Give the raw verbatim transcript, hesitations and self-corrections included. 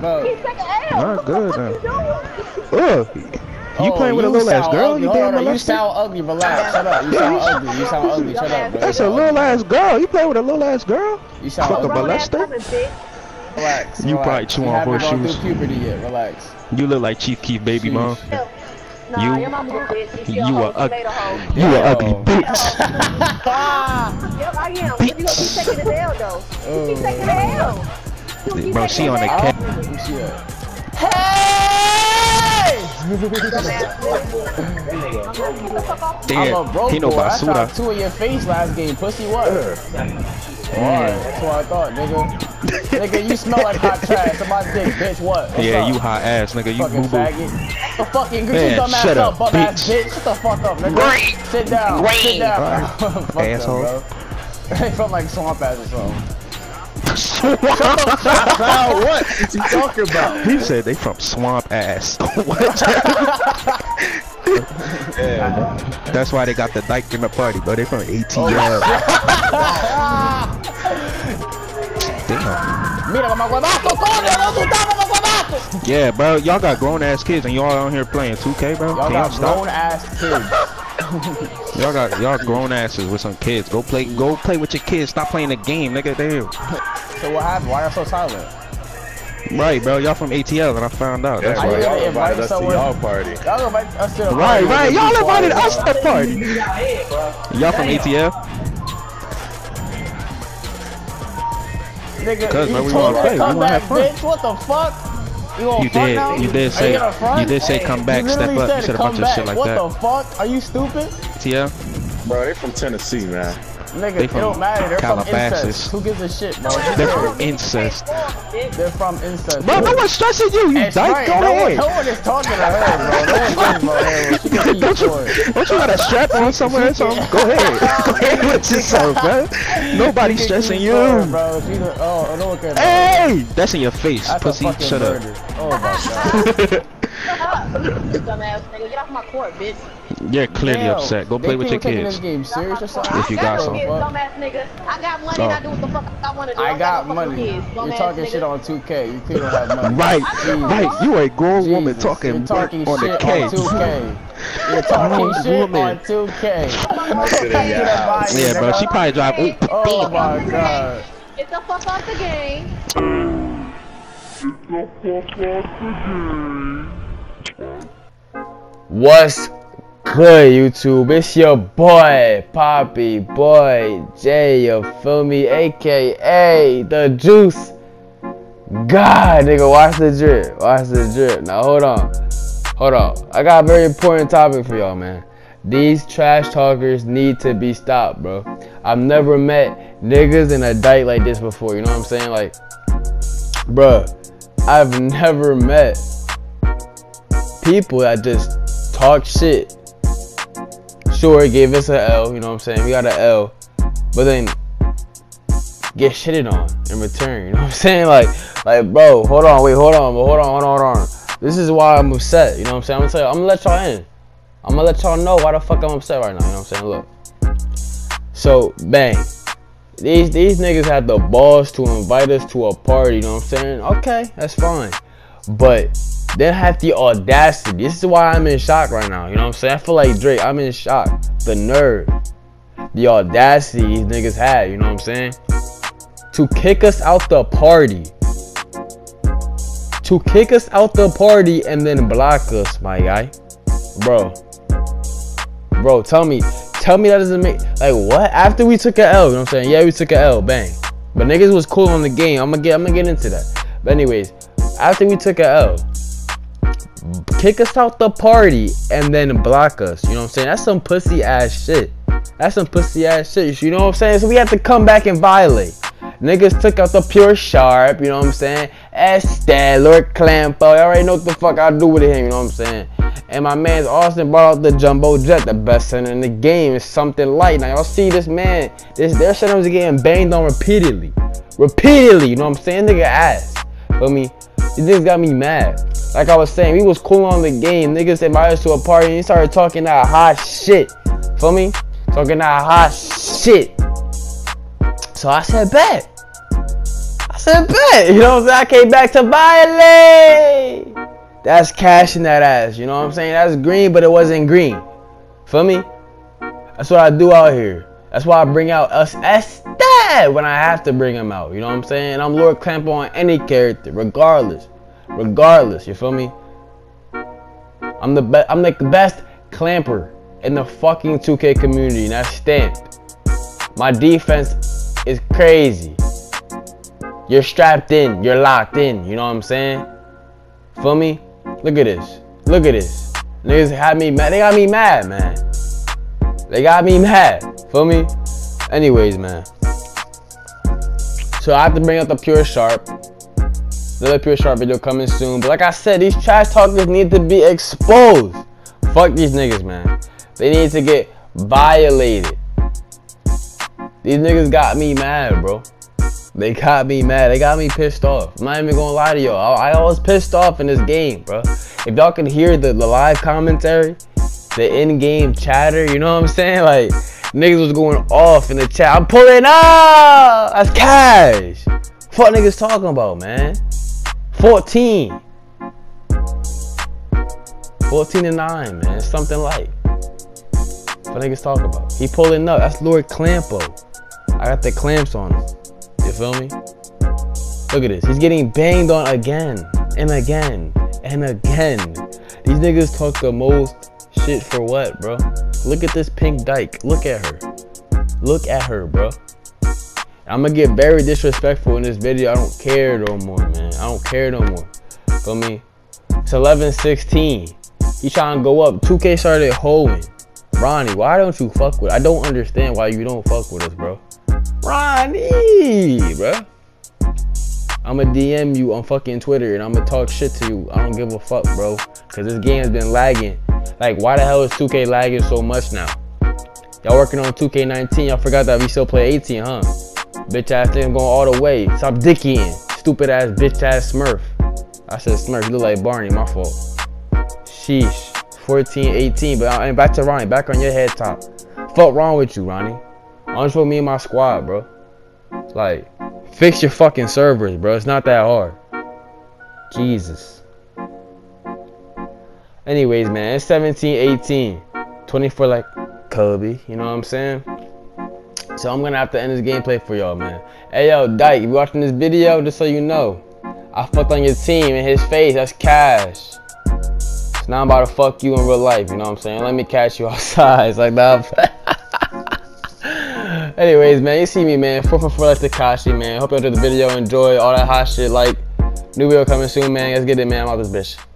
Bro. He's taking an L. Not good. Ugh. You oh, playing with you a little ass girl? Ugly. You damn little ass. You sound ugly. Relax. Shut up. You sound ugly. You sound ugly. Shut up, bro. That's a little ass girl. You playing with a little ass girl? You sound ugly. Relax. Relax. You probably chew on horseshoes. You haven't gone through puberty yet. Relax. You look like Chief Keef, baby mom. Nah, you, your mama bitch. You, you are ugly. You are ugly bitch. Yep, I am. But you gonna keep taking the L though. Oh. You keep taking the L. Bro, she on the cat. Hey! Damn, he no basura. I shot two in your face last game, pussy. What? Alright, that's what I thought, nigga. Nigga, you smell like hot trash. Somebody dick, bitch. What? What's yeah, up? You hot ass, nigga. You fucking faggot. The fucking man, you dumb ass up, bum ass bitch. Shut the fuck up, nigga. Great. Sit down. Great. Sit down. Uh, fuck asshole. Them, bro. They felt like swamp ass or something. Swamp ass? What? What you talking about? He said they from swamp ass. What? Yeah. That's why they got the dyke in the party, bro. They from A T L. Damn. Yeah, bro. Y'all got grown ass kids and y'all out here playing two K, bro. Y'all got grown ass kids. Y'all got y'all grown asses with some kids. Go play, go play with your kids. Stop playing the game, nigga. Damn. So what happened? Why are you so silent? Right, bro, y'all from A T L, and I found out. That's why y'all invited us to y'all party. Y'all invited us to the party. Right, right, y'all invited us to the party. Y'all from A T L? Nigga, cause, man, we wanna play, we wanna have fun. Bitch, what the fuck? You gonna front now? You did say, you did say come back, step up, you said a bunch of shit like that. What the fuck? Are you stupid? A T L? Bro, they from Tennessee, man. Nigga, they from it don't matter. They're Calabasas. From incest. Who gives a shit, bro? They're from incest. They're from incest. Bro, no one's stressing you. You dyke, right. Go no ahead. One, no one is talking to her, bro. Don't you, don't you got a strap on somewhere or something? Go ahead. Go ahead with yourself, bro. Nobody's stressing you. Bro. She's a, oh, no one cares, bro. Hey, that's in your face, that's pussy. Shut murder. Up. Oh, my God. Shut up. Dumbass nigga. Get off my court, bitch. You're clearly damn, upset. Go play with your kids. This game serious or something? If you I got some. Dumbass nigga. I got money. Oh. And I do what the fuck I want to do. I, I got, got money. Kids, you're talking nigga. Shit on two K. You clearly have money. Right, right. You a grown Jesus. Woman talking, you're talking on shit the K. On two K. You're talking shit woman. On two K. Yeah, bro. She probably drive. Ooh. Oh my God. Get the fuck off the game. Get the fuck off the game. What's good, YouTube? It's your boy, Poppy Boy J, you feel me? A K A The Juice God, nigga, watch the drip, watch the drip. Now, hold on, hold on. I got a very important topic for y'all, man. These trash talkers need to be stopped, bro. I've never met niggas in a dyke like this before, you know what I'm saying? Like, bro, I've never met people that just talk shit. Sure, it gave us an L, you know what I'm saying? We got an L, but then get shitted on in return, you know what I'm saying? Like, like, bro, hold on, wait, hold on, but hold on, hold on, hold on. This is why I'm upset, you know what I'm saying? I'm gonna tell you, I'm gonna let y'all in. I'm gonna let y'all know why the fuck I'm upset right now, you know what I'm saying? Look, so bang, these these niggas had the balls to invite us to a party, you know what I'm saying? Okay, that's fine, but they have the audacity. This is why I'm in shock right now. You know what I'm saying? I feel like Drake. I'm in shock. The nerve. The audacity these niggas had. You know what I'm saying? To kick us out the party. To kick us out the party and then block us, my guy. Bro. Bro, tell me. Tell me that doesn't make... Like, what? After we took an L, you know what I'm saying? Yeah, we took an L. Bang. But niggas was cool on the game. I'm gonna get, I'm gonna get into that. But anyways, after we took an L... kick us out the party and then block us. You know what I'm saying? That's some pussy ass shit. That's some pussy ass shit. You know what I'm saying? So we have to come back and violate. Niggas took out the Pure Sharp. You know what I'm saying? That's that Lord Clampo. Y'all already know what the fuck I do with him. You know what I'm saying? And my man's Austin brought out the Jumbo Jet, the best center in the game. It's something light. Now y'all see this man. This their center was getting banged on repeatedly, repeatedly. You know what I'm saying? Nigga ass. Feel me? These niggas got me mad. Like I was saying, we was cool on the game. Niggas invited us to a party and he started talking that hot shit. Feel me? Talking that hot shit. So I said, bet. I said, bet. You know what I'm saying? I came back to Violet. That's cash in that ass. You know what I'm saying? That's green, but it wasn't green. For me? That's what I do out here. That's why I bring out us Estad when I have to bring him out. You know what I'm saying? I'm Lord Clampo on any character, regardless. Regardless, you feel me? I'm the best. I'm the best clamper in the fucking two K community, and that's stamped. My defense is crazy. You're strapped in. You're locked in. You know what I'm saying? Feel me? Look at this. Look at this. Niggas had me mad. They got me mad, man. They got me mad. Feel me? Anyways, man. So I have to bring up the Pure Sharp. Another Pure Sharp video coming soon. But like I said, these trash talkers need to be exposed. Fuck these niggas, man. They need to get violated. These niggas got me mad, bro. They got me mad. They got me pissed off. I'm not even gonna lie to y'all. I, I was pissed off in this game, bro. If y'all can hear the, the live commentary, the in-game chatter, you know what I'm saying? Like, niggas was going off in the chat. I'm pulling up! That's cash! Fuck niggas talking about, man. fourteen. fourteen and nine, man. It's something like. What niggas talking about? He pulling up. That's Lord Clampo. I got the clamps on him. You feel me? Look at this. He's getting banged on again. And again. And again. These niggas talk the most shit for what, bro? Look at this pink dyke. Look at her. Look at her, bro. I'm gonna get very disrespectful in this video. I don't care no more, man. I don't care no more. Feel me? It's eleven sixteen. He trying to go up. two K started holding. Ronnie, why don't you fuck with? I don't understand why you don't fuck with us, bro. Ronnie, bro. I'ma D M you on fucking Twitter and I'ma talk shit to you. I don't give a fuck, bro. Cause this game's been lagging. Like, why the hell is two K lagging so much now? Y'all working on two K nineteen. Y'all forgot that we still play eighteen, huh? Bitch ass thing going all the way. Stop dickying. Stupid ass bitch ass Smurf. I said Smurf. You look like Barney. My fault. Sheesh. fourteen, eighteen. But I ain't back to Ronnie. Back on your head top. Fuck wrong with you, Ronnie? Honest with me and my squad, bro. Like, fix your fucking servers, bro. It's not that hard. Jesus. Anyways, man, it's seventeen, eighteen. twenty-four like Kobe, you know what I'm saying? So I'm gonna have to end this gameplay for y'all, man. Hey yo, Dyke, you watching this video? Just so you know, I fucked on your team in his face. That's cash. So now I'm about to fuck you in real life, you know what I'm saying? Let me catch you outside. It's like that. Anyways, man, you see me, man. four four four like Takashi, man. Hope you enjoyed the video, enjoy all that hot shit. Like, new video coming soon, man. Let's get it, man. I'm out this bitch.